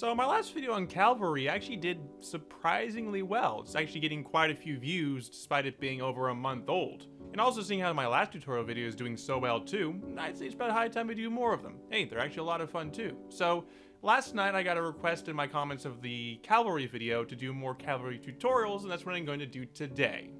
So my last video on Cavalry actually did surprisingly well. It's actually getting quite a few views despite it being over a month old. And also seeing how my last tutorial video is doing so well too, I'd say it's about high time we do more of them. Hey, they're actually a lot of fun too. So last night I got a request in my comments of the Cavalry video to do more Cavalry tutorials, and that's what I'm going to do today.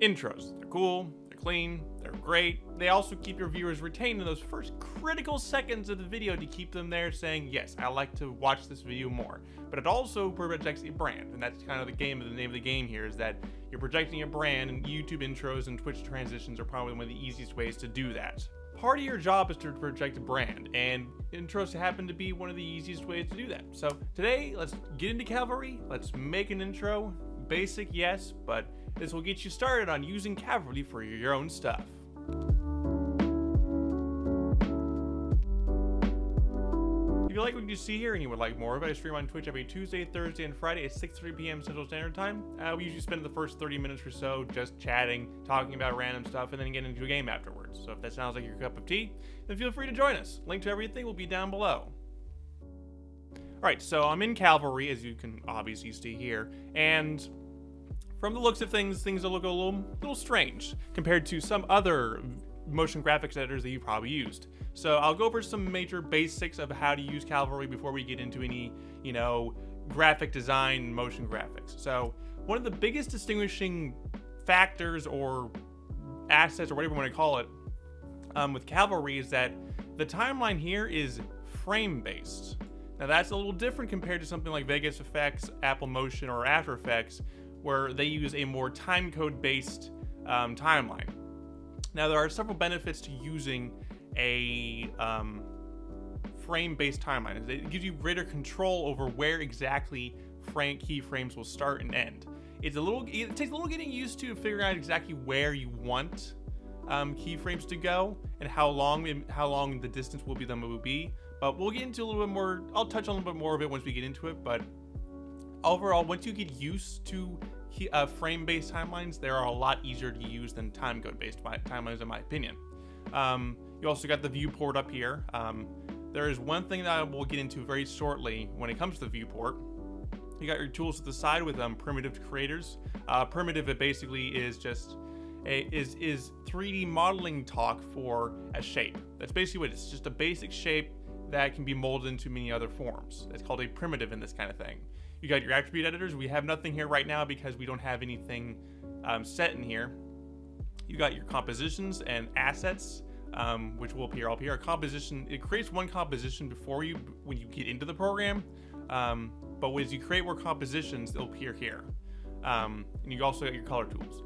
Intros, they're cool, they're clean, they're great. They also keep your viewers retained in those first critical seconds of the video to keep them there saying, yes, I like to watch this video more. But it also projects a brand, and that's kind of the name of the game here, is that you're projecting a brand, and YouTube intros and Twitch transitions are probably one of the easiest ways to do that. Part of your job is to project a brand, and intros happen to be one of the easiest ways to do that. So today, let's get into Cavalry, let's make an intro. Basic, yes, but this will get you started on using Cavalry for your own stuff. If you like what you see here and you would like more of it, I stream on Twitch every Tuesday, Thursday, and Friday at 6:30 p.m. Central Standard Time. We usually spend the first 30 minutes or so just chatting, talking about random stuff, and then get into a game afterwards. So if that sounds like your cup of tea, then feel free to join us. Link to everything will be down below. Alright, so I'm in Cavalry, as you can obviously see here, and from the looks of things, things look a little strange compared to some other motion graphics editors that you probably used. So I'll go over some major basics of how to use Cavalry before we get into any, you know, graphic design, motion graphics. So one of the biggest distinguishing factors or assets or whatever you want to call it with Cavalry is that the timeline here is frame-based. Now that's a little different compared to something like Vegas Effects, Apple Motion, or After Effects, where they use a more timecode based timeline. Now there are several benefits to using a frame-based timeline. It gives you greater control over where exactly keyframes will start and end. It takes a little getting used to figuring out exactly where you want keyframes to go and how long the distance will be them will be. We'll get into a little bit more, I'll touch on a little bit more of it once we get into it, but overall, once you get used to frame-based timelines, they are a lot easier to use than timecode-based timelines, in my opinion. You also got the viewport up here. There is one thing that I will get into very shortly when it comes to the viewport. You got your tools at the side with primitive creators. Primitive, it basically is just is 3D modeling talk for a shape. That's basically what it is. It's just a basic shape that can be molded into many other forms. It's called a primitive in this kind of thing. You got your attribute editors. We have nothing here right now because we don't have anything set in here. You got your compositions and assets, which will appear up here. A composition, it creates one composition before you, when you get into the program. But as you create more compositions, they'll appear here. And you also got your color tools.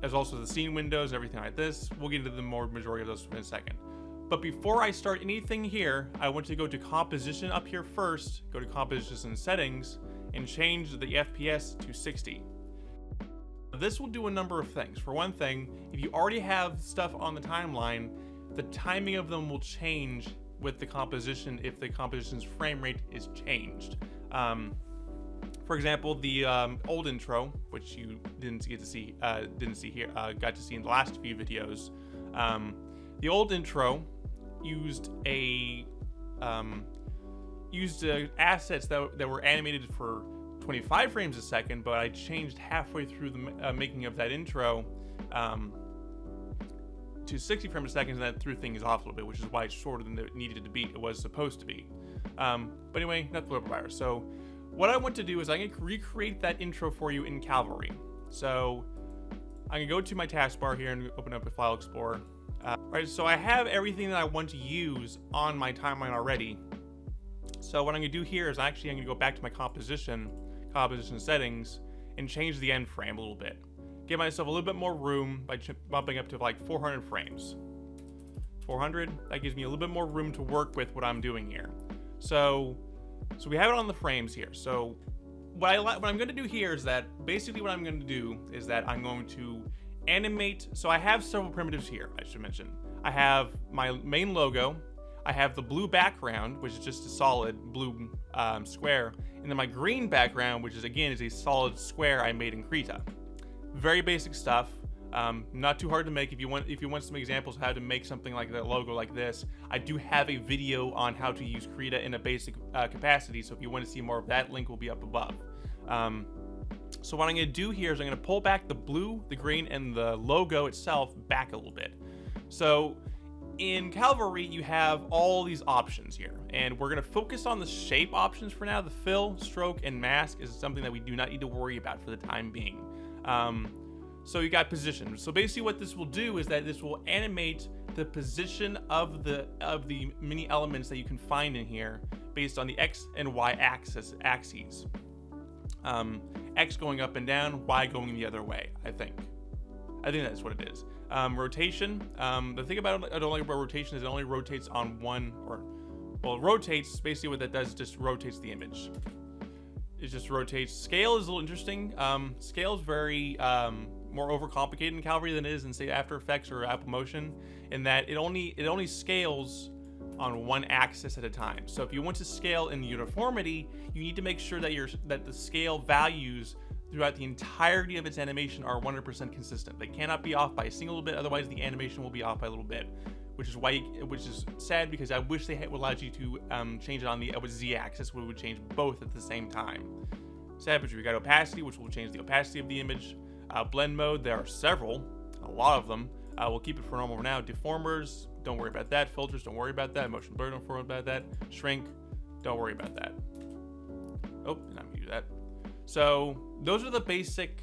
There's also the scene windows, everything like this. We'll get into the more majority of those in a second. But before I start anything here, I want to go to composition up here first, go to composition and settings, and change the FPS to 60. This will do a number of things. For one thing, if you already have stuff on the timeline, the timing of them will change with the composition if the composition's frame rate is changed. For example, the old intro, which you didn't get to see, got to see in the last few videos. The old intro used assets that were animated for 25 frames a second, but I changed halfway through the making of that intro to 60 frames a second, and that threw things off a little bit, which is why it's shorter than it needed to be. It was supposed to be. But anyway, not the virus. So what I want to do is I can recreate that intro for you in Cavalry. So I can go to my taskbar here and open up a file explorer. Right, so I have everything that I want to use on my timeline already. So what I'm going to do here is I'm going to go back to my composition settings, and change the end frame a little bit. Give myself a little bit more room by bumping up to like 400 frames. 400, that gives me a little bit more room to work with what I'm doing here. So we have it on the frames here. So what I'm going to do here is that basically what I'm going to do is that I'm going to animate. So I have several primitives here, I should mention. I have my main logo, I have the blue background, which is just a solid blue square, and then my green background, which is again a solid square I made in Krita. Very basic stuff. Not too hard to make. If you want some examples of how to make something like that logo like this, I do have a video on how to use Krita in a basic capacity. So if you want to see more of that, link will be up above. So what I'm going to do here is I'm going to pull back the blue, the green, and the logo itself back a little bit. So in Cavalry, you have all these options here, and we're going to focus on the shape options for now. The fill, stroke, and mask is something that we do not need to worry about for the time being. So you got position. So basically what this will do is that this will animate the position of the mini elements that you can find in here based on the X and Y axes. X going up and down, Y going the other way, I think. That's what it is. Rotation. The thing about it I don't like about rotation is it only rotates on one, or, well, rotates, basically what that does is just rotates the image. It just rotates. Scale is a little interesting. Scale is very more overcomplicated in Cavalry than it is in, say, After Effects or Apple Motion, in that it only scales on one axis at a time. So if you want to scale in uniformity, you need to make sure that the scale values throughout the entirety of its animation are 100% consistent. They cannot be off by a single little bit, otherwise the animation will be off by a little bit, which is sad, because I wish they had allowed you to change it on the Z axis, where it would change both at the same time. Savagery, we got opacity, which will change the opacity of the image. Blend mode, there are several, a lot of them. We'll keep it for normal for now. Deformers, don't worry about that. Filters, don't worry about that. Motion blur, don't worry about that. Shrink, don't worry about that. Oh, and I'm gonna do that. So those are the basic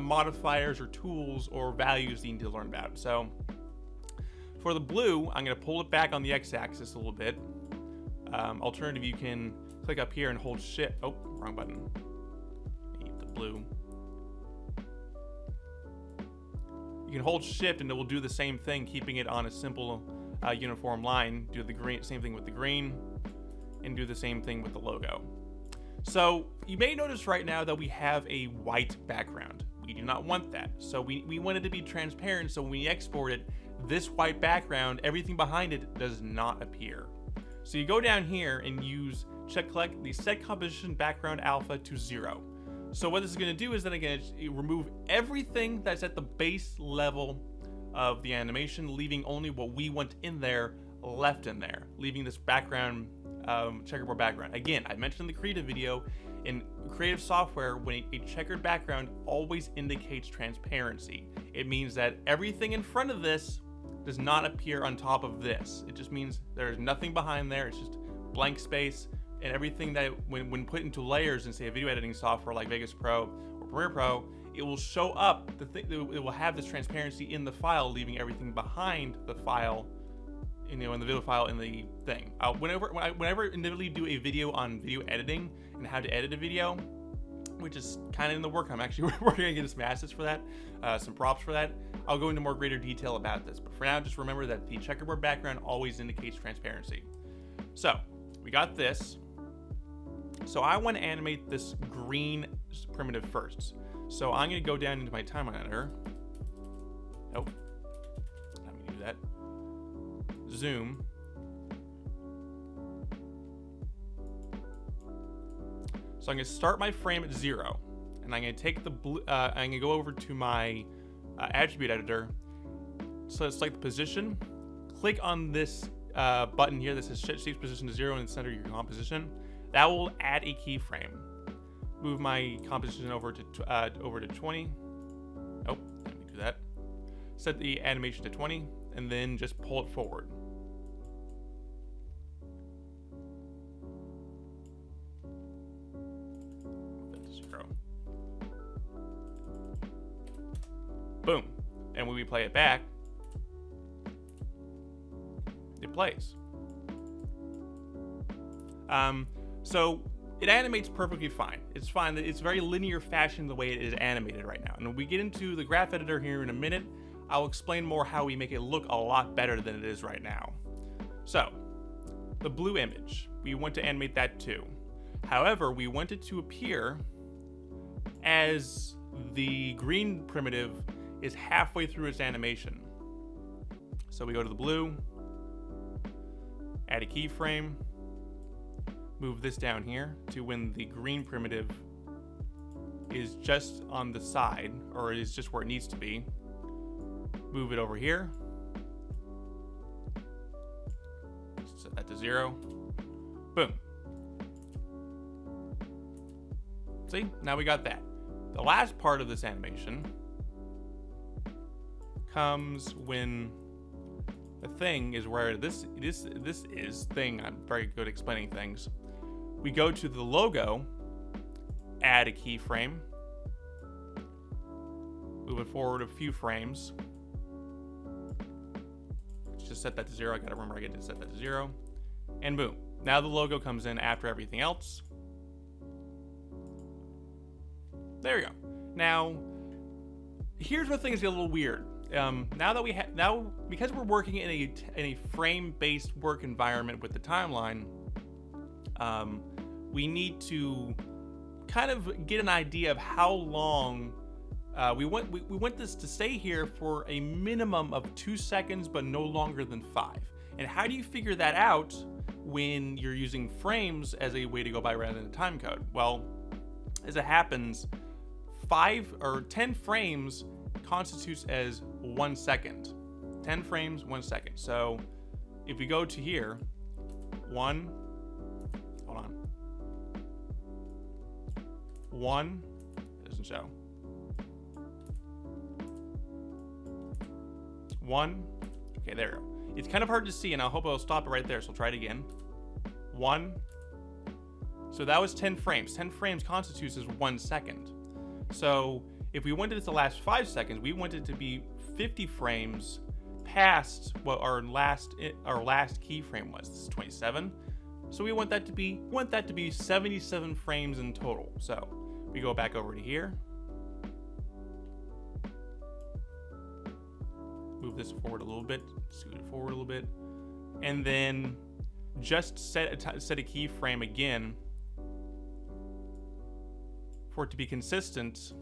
modifiers or tools or values you need to learn about. So for the blue, I'm gonna pull it back on the X-axis a little bit. Alternative, you can click up here and hold shift. Oh, wrong button. I need the blue. You can hold shift and it will do the same thing, keeping it on a simple uniform line. Do the green, same thing with the green, and do the same thing with the logo. So you may notice right now that we have a white background. We do not want that. So we want it to be transparent, so when we export it, this white background, everything behind it does not appear. So you go down here and use check collect the set composition background alpha to 0. So what this is going to do is then again remove everything that's at the base level of the animation, leaving only what we want in there left in there, leaving this background checkerboard background. Again, I mentioned in the Krita video, in creative software, when a checkered background always indicates transparency, it means that everything in front of this does not appear on top of this. It just means there's nothing behind there. It's just blank space. And everything that when put into layers in, say, a video editing software like Vegas Pro or Premiere Pro, it will show up, it will have this transparency in the file, leaving everything behind the file, you know, in the video file in the thing. Whenever I inevitably do a video on video editing and how to edit a video, which is kind of in the work, I'm actually working on getting some assets for that, some props for that. I'll go into more greater detail about this, but for now, just remember that the checkerboard background always indicates transparency. So we got this. So I want to animate this green primitive first. So I'm going to go down into my timeline editor. Nope. I'm going to do that. Zoom. So I'm going to start my frame at 0, and I'm going to take the blue. I'm going to go over to my attribute editor. So let's select the position. Click on this button here that says Shift Position to 0 in the center of your composition. That will add a keyframe. Move my composition over to 20. Oh, let me do that. Set the animation to 20, and then just pull it forward. That's 0. Boom. And when we play it back, it plays. So it animates perfectly fine. It's fine. It's very linear fashion the way it is animated right now. And when we get into the graph editor here in a minute, I'll explain more how we make it look a lot better than it is right now. So the blue image, we want to animate that too. However, we want it to appear as the green primitive is halfway through its animation. So we go to the blue, add a keyframe, move this down here to when the green primitive is just on the side, or is just where it needs to be. move it over here, set that to 0. Boom. See, now we got that. The last part of this animation comes when the thing is where this is thing. I'm very good at explaining things. We go to the logo, add a keyframe, move it forward a few frames. Let's just set that to 0. I gotta remember I get to set that to 0. And boom. Now the logo comes in after everything else. There we go. Now, here's where things get a little weird. Because we're working in a frame-based work environment with the timeline, we need to kind of get an idea of how long we want this to stay here for a minimum of 2 seconds, but no longer than 5. And how do you figure that out when you're using frames as a way to go by rather than a time code? Well, as it happens, 5 or 10 frames constitutes as 1 second. 10 frames, 1 second. So if we go to here, one, it doesn't show. 1, okay, there we go. It's kind of hard to see, and I hope I'll stop it right there, so I'll try it again. 1, so that was 10 frames. 10 frames constitutes as 1 second. So if we wanted it to last 5 seconds, we wanted it to be 50 frames past what our last keyframe was. This is 27. So we want that to be 77 frames in total. So we go back over to here. Move this forward a little bit, scoot it forward a little bit, and then just set a keyframe again for it to be consistent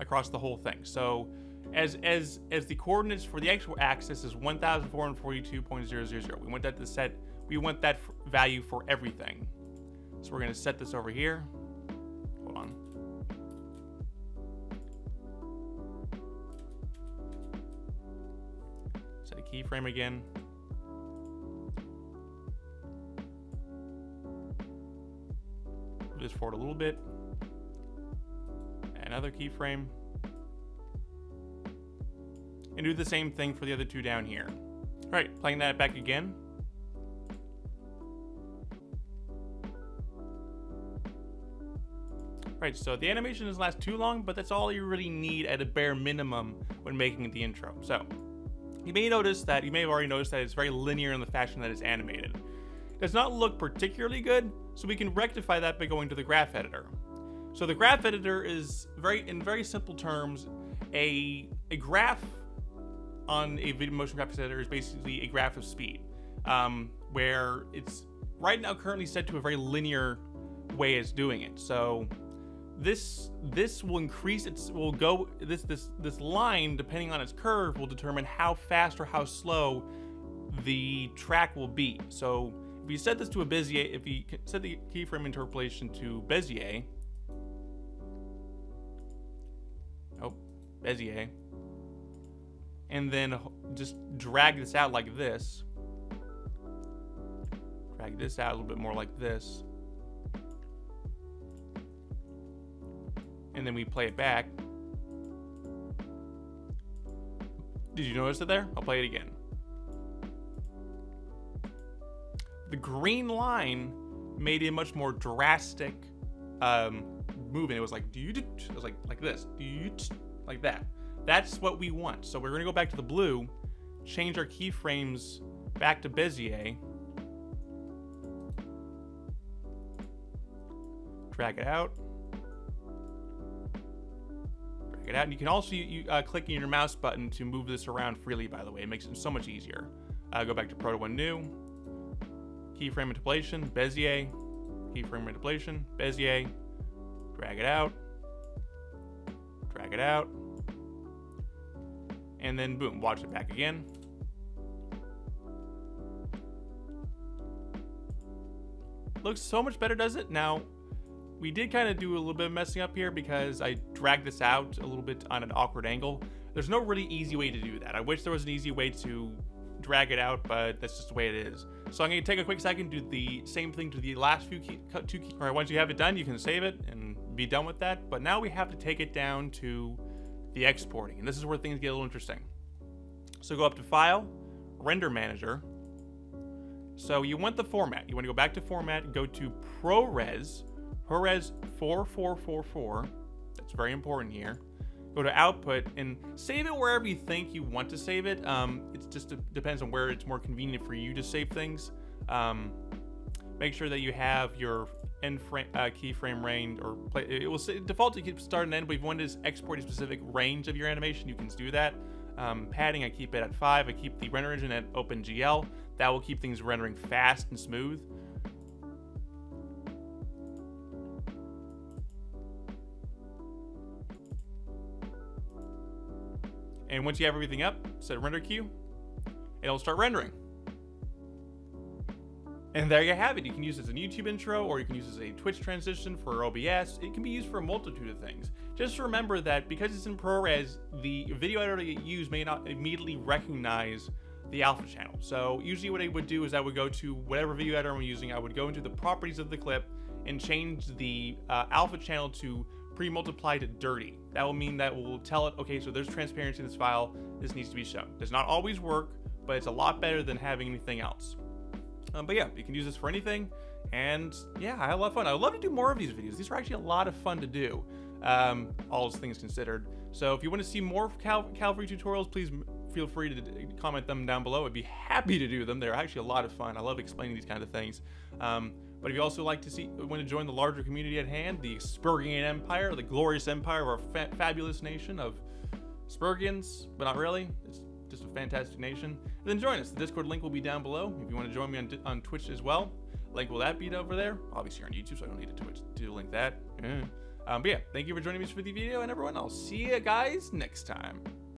across the whole thing. So as the coordinates for the actual axis is 1442.000, we want that to set, we want that value for everything. So we're going to set this over here. Hold on. Set a keyframe again. Move this forward a little bit. Another keyframe, and do the same thing for the other two down here. All right, playing that back again. All right, so the animation doesn't last too long, but that's all you really need at a bare minimum when making the intro. So you may have already noticed that it's very linear in the fashion that it's animated. It does not look particularly good, so we can rectify that by going to the graph editor. So the graph editor is, in very simple terms, a graph on a video motion graphics editor is basically a graph of speed, where it's right now currently set to a very linear way as doing it. So this will increase, this line, depending on its curve, will determine how fast or how slow the track will be. So if you set this to a Bezier, if you set the keyframe interpolation to Bezier, Bezier, and then just drag this out like this. Drag this out a little bit more like this. And then we play it back. Did you notice it there? I'll play it again. The green line made a much more drastic movement. It was like, it was like this. Like that. That's what we want. So we're going to go back to the blue, change our keyframes back to Bezier, drag it out, and you can also clicking your mouse button to move this around freely. By the way, it makes it so much easier. Go back to Proto One New, keyframe interpolation, Bezier, keyframe interpolation, Bezier, drag it out. Drag it out, and then boom, watch it back again. Looks so much better, does it? Now, we did kind of do a little bit of messing up here because I dragged this out a little bit on an awkward angle. There's no really easy way to do that. I wish there was an easy way to drag it out, but that's just the way it is. So I'm going to take a quick second, do the same thing to the last few two keys. All right, once you have it done, you can save it and be done with that. But now we have to take it down to the exporting, and this is where things get a little interesting. So go up to File, Render Manager. So you want the format. You want to go back to format, go to ProRes, ProRes 4444. That's very important here. Go to output and save it wherever you think you want to save it. It just depends on where it's more convenient for you to save things. Make sure that you have your end frame, keyframe range, or play, it will say, default to keep start and end, but if you want to export a specific range of your animation, you can do that. Padding, I keep it at 5. I keep the render engine at OpenGL. That will keep things rendering fast and smooth. And once you have everything up, set render queue, it'll start rendering. And there you have it. You can use this as a YouTube intro, or you can use this as a Twitch transition for OBS. It can be used for a multitude of things. Just remember that because it's in ProRes, the video editor you use may not immediately recognize the alpha channel. So usually what I would do is I would go to whatever video editor I'm using, I would go into the properties of the clip and change the alpha channel to pre-multiply to dirty. That will mean that we'll tell it, okay, so there's transparency in this file, this needs to be shown. Does not always work, but it's a lot better than having anything else. But yeah, you can use this for anything, and yeah, I had a lot of fun. I would love to do more of these videos. These are actually a lot of fun to do, all things considered. So if you want to see more Cavalry tutorials, please feel free to comment them down below. I'd be happy to do them. They're actually a lot of fun. I love explaining these kind of things. But if you also like to see, want to join the larger community at hand, the Spurgian Empire, the glorious empire of our fabulous nation of Spurgians, but not really. It's just a fantastic nation. And then join us. The Discord link will be down below. If you want to join me on Twitch as well, link will that be over there. Obviously, you're on YouTube, so I don't need a Twitch to link that. But yeah, thank you for joining me for the video, and everyone, I'll see you guys next time.